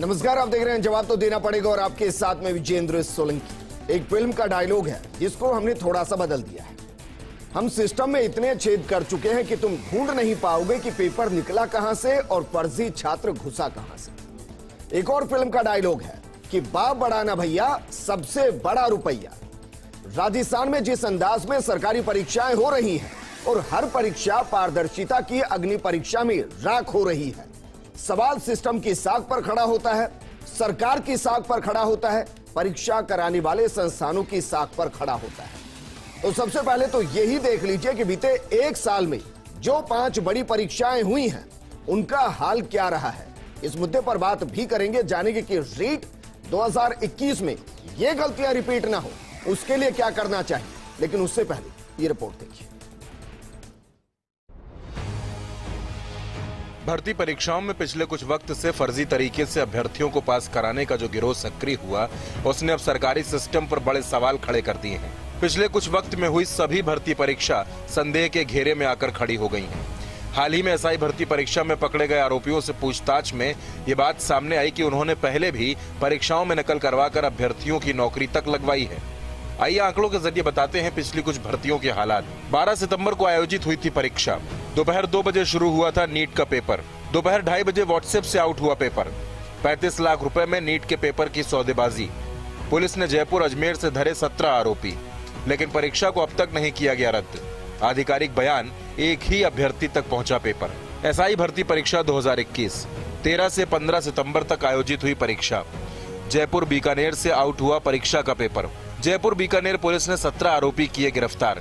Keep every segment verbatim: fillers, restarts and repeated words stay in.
नमस्कार, आप देख रहे हैं जवाब तो देना पड़ेगा और आपके साथ में विजेंद्र सोलंकी। एक फिल्म का डायलॉग है जिसको हमने थोड़ा सा बदल दिया है। हम सिस्टम में इतने छेद कर चुके हैं कि तुम ढूंढ नहीं पाओगे कि पेपर निकला कहां से और फर्जी छात्र घुसा कहां से। एक और फिल्म का डायलॉग है कि बाप बड़ा ना भैया, सबसे बड़ा रुपया। राजस्थान में जिस अंदाज में सरकारी परीक्षाएं हो रही हैं और हर परीक्षा पारदर्शिता की अग्नि परीक्षा में राख हो रही है, सवाल सिस्टम की साख पर खड़ा होता है, सरकार की साख पर खड़ा होता है, परीक्षा कराने वाले संस्थानों की साख पर खड़ा होता है। तो सबसे पहले तो यही देख लीजिए कि बीते एक साल में जो पांच बड़ी परीक्षाएं हुई हैं उनका हाल क्या रहा है। इस मुद्दे पर बात भी करेंगे, जानेंगे कि रीट दो हज़ार इक्कीस में ये गलतियां रिपीट ना हो उसके लिए क्या करना चाहिए। लेकिन उससे पहले ये रिपोर्ट देखिए। भर्ती परीक्षाओं में पिछले कुछ वक्त से फर्जी तरीके से अभ्यर्थियों को पास कराने का जो गिरोह सक्रिय हुआ उसने अब सरकारी सिस्टम पर बड़े सवाल खड़े कर दिए हैं। पिछले कुछ वक्त में हुई सभी भर्ती परीक्षा संदेह के घेरे में आकर खड़ी हो गई है। हाल ही में एसआई भर्ती परीक्षा में पकड़े गए आरोपियों से पूछताछ में ये बात सामने आई कि उन्होंने पहले भी परीक्षाओं में नकल करवाकर अभ्यर्थियों की नौकरी तक लगवाई है। आइए आंकड़ों के जरिए बताते हैं पिछली कुछ भर्तियों के हालात। बारह सितंबर को आयोजित हुई थी परीक्षा। दोपहर दो बजे शुरू हुआ था नीट का पेपर। दोपहर ढाई बजे व्हाट्सएप से आउट हुआ पेपर। पैंतीस लाख रुपए में नीट के पेपर की सौदेबाजी। पुलिस ने जयपुर अजमेर से धरे सत्रह आरोपी, लेकिन परीक्षा को अब तक नहीं किया गया रद्द। आधिकारिक बयान, एक ही अभ्यर्थी तक पहुंचा पेपर। एसआई भर्ती परीक्षा दो हज़ार इक्कीस तेरह से पंद्रह सितंबर तक आयोजित हुई परीक्षा। जयपुर बीकानेर से आउट हुआ परीक्षा का पेपर। जयपुर बीकानेर पुलिस ने सत्रह आरोपी किए गिरफ्तार।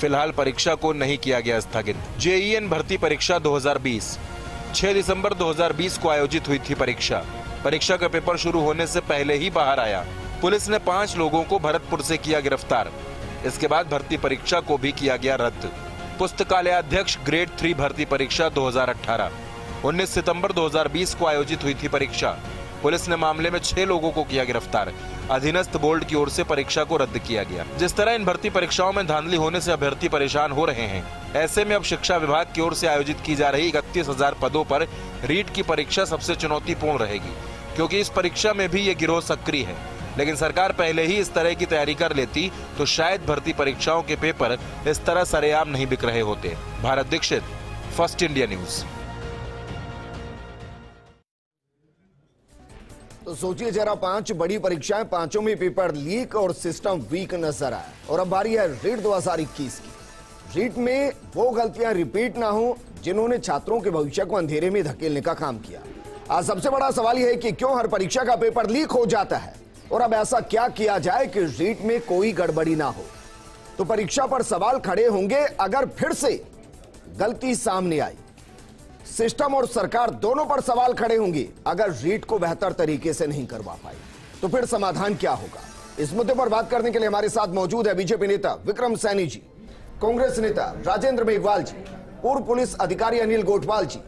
फिलहाल परीक्षा को नहीं किया गया स्थगित। जेईन भर्ती परीक्षा दो हज़ार बीस छह दिसंबर दो हज़ार बीस को आयोजित हुई थी परीक्षा। परीक्षा का पेपर शुरू होने से पहले ही बाहर आया। पुलिस ने पांच लोगों को भरतपुर से किया गिरफ्तार। इसके बाद भर्ती परीक्षा को भी किया गया रद्द। पुस्तकालयाध्यक्ष ग्रेड थ्री भर्ती परीक्षा दो हज़ार अठारह उन्नीस सितंबर दो हज़ार बीस को आयोजित हुई थी परीक्षा। पुलिस ने मामले में छह लोगों को किया गिरफ्तार। अधीनस्थ बोर्ड की ओर से परीक्षा को रद्द किया गया। जिस तरह इन भर्ती परीक्षाओं में धांधली होने से अभ्यर्थी परेशान हो रहे हैं, ऐसे में अब शिक्षा विभाग की ओर से आयोजित की जा रही इकतीस हजार पदों पर रीट की परीक्षा सबसे चुनौतीपूर्ण रहेगी, क्योंकि इस परीक्षा में भी ये गिरोह सक्रिय है। लेकिन सरकार पहले ही इस तरह की तैयारी कर लेती तो शायद भर्ती परीक्षाओं के पेपर इस तरह सरेआम नहीं बिक रहे होते। Bharat Dikshit, first India news. तो सोचिए जरा, पांच बड़ी परीक्षाएं, पांचों में पेपर लीक और सिस्टम वीक नजर आया। और अब बारी है रीट दो हज़ार इक्कीस की। रीट में वो गलतियां रिपीट ना हो जिन्होंने छात्रों के भविष्य को अंधेरे में धकेलने का काम किया। आज सबसे बड़ा सवाल यह है कि क्यों हर परीक्षा का पेपर लीक हो जाता है और अब ऐसा क्या किया जाए कि रीट में कोई गड़बड़ी ना हो। तो परीक्षा पर सवाल खड़े होंगे अगर फिर से गलती सामने आई। सिस्टम और सरकार दोनों पर सवाल खड़े होंगे अगर रीट को बेहतर तरीके से नहीं करवा पाई। तो फिर समाधान क्या होगा, इस मुद्दे पर बात करने के लिए हमारे साथ मौजूद है बीजेपी नेता विक्रम सैनी जी, कांग्रेस नेता राजेंद्र मेघवाल जी, पूर्व पुलिस अधिकारी अनिल गोटवाल जी,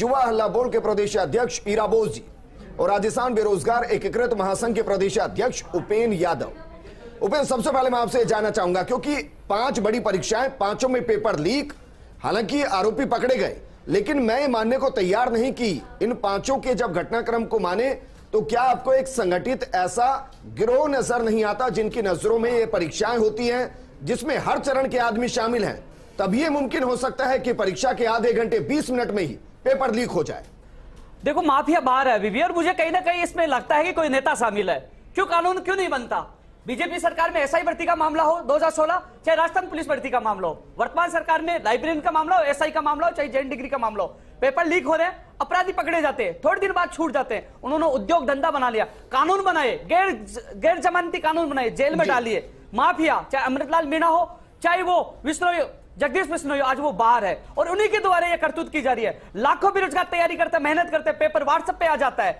युवा हल्ला बोल के प्रदेश अध्यक्ष ईरा बोस जी और राजस्थान बेरोजगार एकीकृत महासंघ के प्रदेश अध्यक्ष उपेन यादव। उपेन, सबसे पहले मैं आपसे जानना चाहूंगा, क्योंकि पांच बड़ी परीक्षाएं, पांचों में पेपर लीक, हालांकि आरोपी पकड़े गए, लेकिन मैं मानने को तैयार नहीं कि इन पांचों के जब घटनाक्रम को माने तो क्या आपको एक संगठित ऐसा गिरोह नजर नहीं आता जिनकी नजरों में ये परीक्षाएं होती हैं, जिसमें हर चरण के आदमी शामिल हैं? तब ये मुमकिन हो सकता है कि परीक्षा के आधे घंटे बीस मिनट में ही पेपर लीक हो जाए। देखो, माफिया बाहर है अभी भी और मुझे कहीं ना कहीं इसमें लगता है कि कोई नेता शामिल है। क्यों कानून क्यों नहीं बनता? बीजेपी सरकार में एसआई भर्ती का मामला हो दो हज़ार सोलह, चाहे राजस्थान पुलिस भर्ती का मामला हो, वर्तमान सरकार में लाइब्रेरियन का मामला हो, एसआई का मामला हो, चाहे जेएन डिग्री का मामला हो, पेपर लीक हो रहे हैं, अपराधी पकड़े जाते हैं, थोड़े दिन बाद छूट जाते हैं। उन्होंने उद्योग धंधा बना लिया, कानून बनाए, गैर गैर जमानती कानून बनाए, जेल में डालिए। माफिया, चाहे अमृतलाल मीणा हो, चाहे वो विष्णु जगदीश विश्नोई, आज वो बाहर है और उन्हीं के द्वारा ये करतूत की जा रही है। लाखों बेरोजगार तैयारी करते, मेहनत करते, पेपर व्हाट्सएप पे आ जाता है,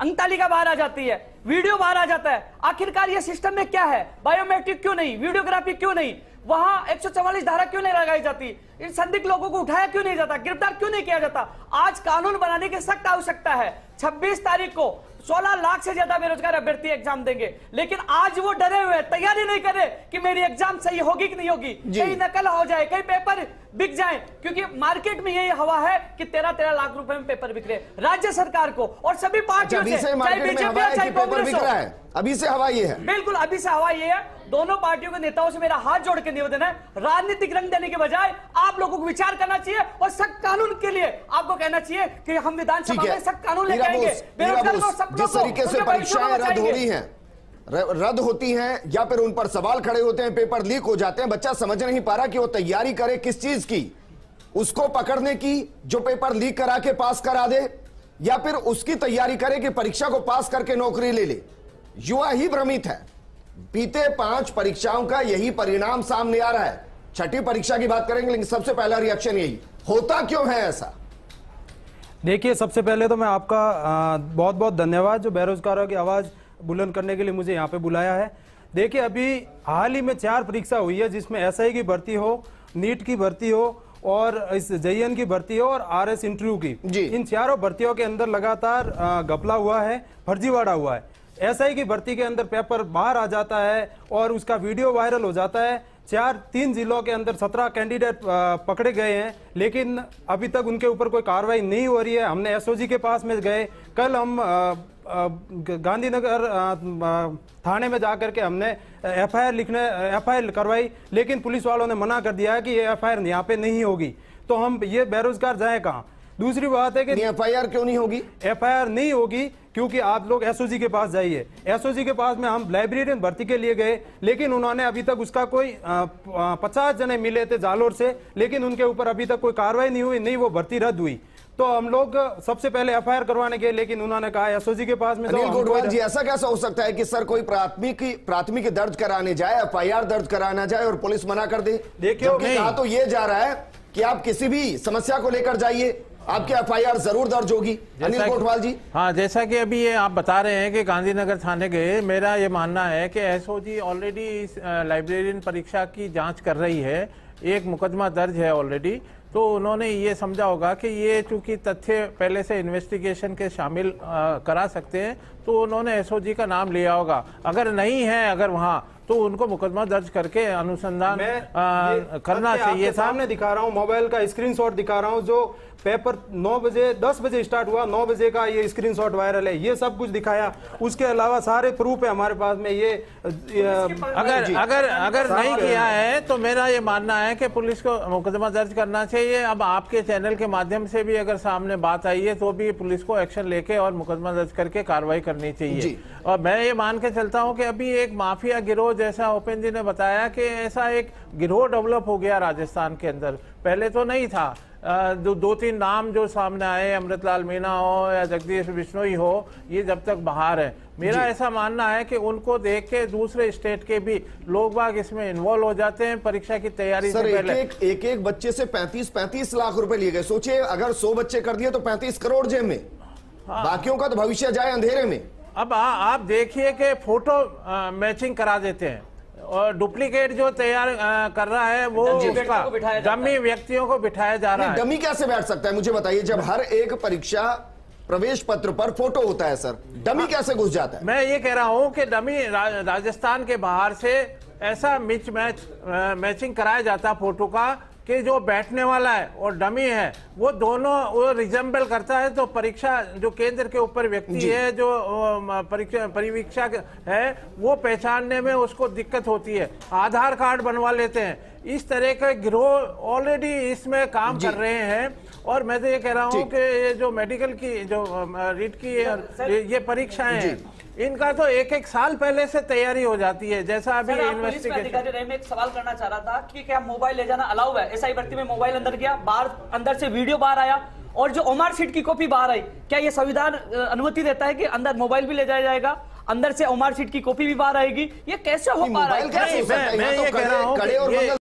अंकतालिका बाहर आ जाती है, वीडियो बाहर आ जाता है। आखिरकार ये सिस्टम में क्या है? बायोमेट्रिक क्यों नहीं, वीडियोग्राफी क्यों नहीं, वहां एक सौ चौवालीस धारा क्यों नहीं लगाई जाती, इन संदिग्ध लोगों को उठाया क्यों नहीं जाता, गिरफ्तार क्यों नहीं किया जाता? आज कानून बनाने की सख्त आवश्यकता है। छब्बीस तारीख को सोलह लाख से ज्यादा बेरोजगार अभ्यर्थी एग्जाम देंगे, लेकिन आज वो डरे हुए तैयारी नहीं करे कि मेरी एग्जाम सही होगी कि नहीं होगी, कहीं नकल हो जाए, कहीं पेपर बिक जाए, क्योंकि मार्केट में यही हवा है कि तेरह तेरह लाख रुपए में पेपर बिक रहे। राज्य सरकार को और सभी पार्टियों से, चाहे बीजेपी हो चाहे कांग्रेस हो, अभी से हवा ये है, बिल्कुल अभी से हवा ये है। दोनों पार्टियों के नेताओं से मेरा हाथ जोड़ के निवेदन है, राजनीतिक रंग देने के बजाय आप लोगों को विचार करना चाहिए और सख्त कानून के लिए आपको कहना चाहिए कि हम विधानसभा में सख्त कानून लेकर आएंगे। बेरोजगारों को, सब लोगों को, जिस तरीके से परीक्षाएं रद्द हो रही हैं, रद्द होती हैं या फिर उन पर सवाल खड़े होते हैं, पेपर लीक हो जाते हैं, बच्चा समझ नहीं पा रहा कि वो तैयारी करे किस चीज की, उसको पकड़ने की जो पेपर लीक करा के पास करा दे, या फिर उसकी तैयारी करे कि परीक्षा को पास करके नौकरी ले ले। युवा ही भ्रमित है। बीते पांच परीक्षाओं का यही परिणाम सामने आ रहा है। छठी परीक्षा की बात करेंगे, लेकिन सबसे पहला रिएक्शन यही, होता क्यों है ऐसा? देखिए, सबसे पहले तो मैं आपका बहुत बहुत धन्यवाद जो बेरोजगारों की आवाज बुलंद करने के लिए मुझे यहाँ पे बुलाया है। देखिए, अभी हाल ही में चार परीक्षा हुई है जिसमें एसआई की भर्ती हो, नीट की भर्ती हो और इस जेईन की भर्ती हो और आरएस इंटरव्यू की, इन चारों भर्तियों के अंदर लगातार घपला हुआ है, फर्जीवाड़ा हुआ है। एसआई की भर्ती के अंदर पेपर बाहर आ जाता है और उसका वीडियो वायरल हो जाता है। चार तीन जिलों के अंदर सत्रह कैंडिडेट पकड़े गए हैं, लेकिन अभी तक उनके ऊपर कोई कार्रवाई नहीं हो रही है। हमने एसओजी के पास में गए, कल हम गांधीनगर थाने में जाकर के हमने एफआईआर लिखने एफआईआर करवाई, लेकिन पुलिस वालों ने मना कर दिया कि ये एफआईआर यहाँ पे नहीं होगी। तो हम ये बेरोजगार जाए कहाँ? दूसरी बात है कि एफआईआर क्यों नहीं होगी? एफआईआर नहीं होगी क्योंकि आप लोग एसओजी के पास जाइए। एसओजी के पास में हम लाइब्रेरियन भर्ती के लिए गए, लेकिन उन्होंने अभी तक उसका कोई पचास जने मिले थे जालोर से, लेकिन उनके ऊपर अभी तक कोई कार्रवाई नहीं हुई, नहीं वो भर्ती रद्द हुई। तो हम लोग सबसे पहले एफआईआर करवाने गए, लेकिन उन्होंने कहा एसओजी के पास में। अनिल गोटवाल जी, ऐसा कैसा हो सकता है कि सर कोई प्राथमिकी प्राथमिकी दर्ज कराने जाए, एफआईआर दर्ज कराना जाए और पुलिस मना कर दे? देखियो, कहा तो ये जा रहा है कि आप किसी भी समस्या को लेकर जाइए, आपके एफआईआर जरूर दर्ज होगी। अनिल गोटवाल जी, हाँ, जैसा कि अभी ये आप बता रहे हैं कि गांधीनगर थाने गए, मेरा ये मानना है कि एसओजी ऑलरेडी इस लाइब्रेरियन परीक्षा की जांच कर रही है, एक मुकदमा दर्ज है ऑलरेडी। तो उन्होंने ये समझा होगा कि ये चूंकि तथ्य पहले से इन्वेस्टिगेशन के शामिल आ, करा सकते हैं, तो उन्होंने एसओजी का नाम लिया होगा। अगर नहीं है, अगर वहाँ, तो उनको मुकदमा दर्ज करके अनुसंधान आ, करना चाहिए। सामने दिखा रहा हूँ, मोबाइल का स्क्रीनशॉट दिखा रहा हूँ, जो पेपर नौ बजे दस बजे स्टार्ट हुआ, नौ बजे का ये स्क्रीनशॉट वायरल है, ये सब कुछ दिखाया। उसके अलावा सारे प्रूफ है हमारे पास में। ये अगर अगर अगर नहीं किया है तो मेरा ये मानना है कि पुलिस को मुकदमा दर्ज करना चाहिए। अब आपके चैनल के माध्यम से भी अगर सामने बात आई है तो भी पुलिस को एक्शन लेके और मुकदमा दर्ज करके कार्रवाई करनी चाहिए। और मैं ये मान के चलता हूँ कि अभी एक माफिया गिरोह, जैसा उपेन जी ने बताया कि ऐसा एक गिरोह डेवलप हो गया राजस्थान के अंदर, पहले तो नहीं था। दो, दो तीन नाम जो सामने आए, अमृतलाल मीणा हो या जगदीश विश्नोई हो, ये जब तक बाहर है। मेरा ऐसा मानना है कि उनको देख के दूसरे स्टेट के भी लोग बाग इसमें इन्वॉल्व हो जाते हैं परीक्षा की तैयारी से पहले। एक, एक एक बच्चे से पैंतीस पैंतीस लाख रुपए लिए गए। सोचिए, अगर सौ बच्चे कर दिए तो पैंतीस करोड़ जेब में, बाकियों का तो भविष्य जाए अंधेरे में। अब आ, आप देखिए कि फोटो आ, मैचिंग करा देते हैं और डुप्लीकेट जो तैयार कर रहा है वो उसका डमी व्यक्तियों को बिठाया जा रहा है। डमी कैसे बैठ सकता है, मुझे बताइए, जब हर एक परीक्षा प्रवेश पत्र पर फोटो होता है? सर, डमी कैसे घुस जाता है? मैं ये कह रहा हूँ कि डमी रा, राजस्थान के बाहर से ऐसा मिच मैच आ, मैचिंग कराया जाता फोटो का कि जो बैठने वाला है और डमी है वो दोनों वो रिजेंबल करता है। तो परीक्षा जो केंद्र के ऊपर व्यक्ति है, जो परीक्षा परिवीक्षा है, वो पहचानने में उसको दिक्कत होती है। आधार कार्ड बनवा लेते हैं। इस तरह के गिरोह ऑलरेडी इसमें काम कर रहे हैं। और मैं तो ये कह रहा हूँ कि ये जो मेडिकल की, जो रीट की ये, ये परीक्षाएं हैं, इनका तो एक एक साल पहले से तैयारी हो जाती है। जैसा अभी इन्वेस्टिगेशन में एक सवाल करना चाह रहा था कि क्या मोबाइल ले जाना अलाउ है? एसआई भर्ती में मोबाइल अंदर गया, बाहर अंदर से वीडियो बाहर आया और जो ओमार सीट की कॉपी बाहर आई, क्या यह संविधान अनुमति देता है कि अंदर मोबाइल भी ले जाया जाएगा, अंदर से ओमार सीट की कॉपी भी बाहर आएगी? ये कैसे हो पा रहा है?